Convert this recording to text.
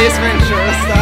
basement, sure.